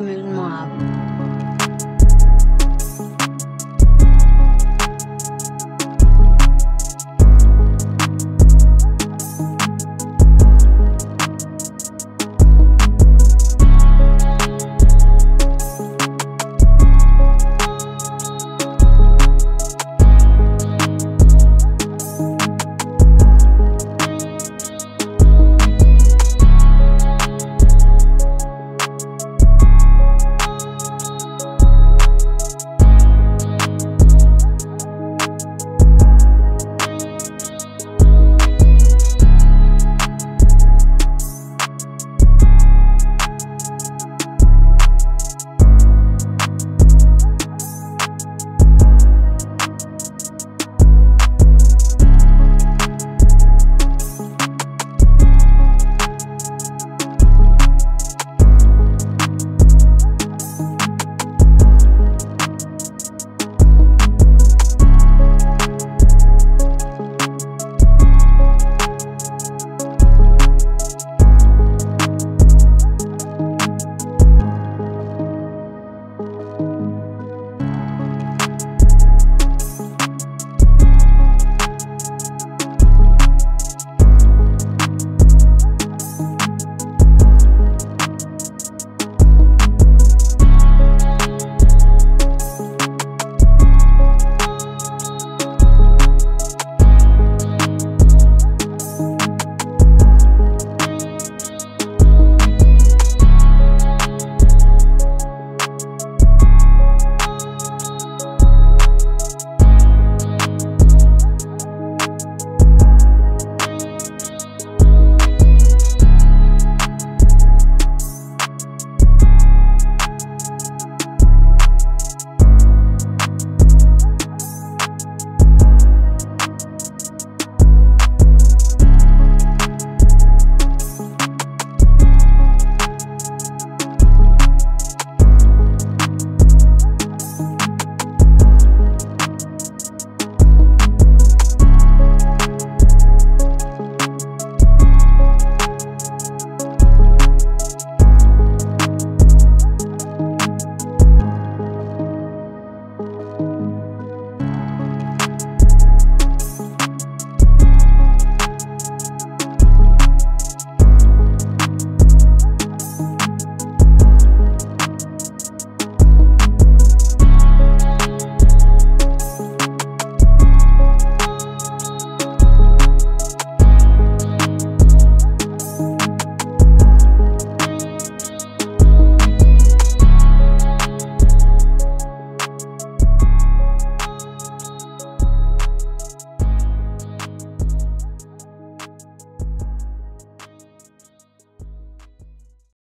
MoonMob.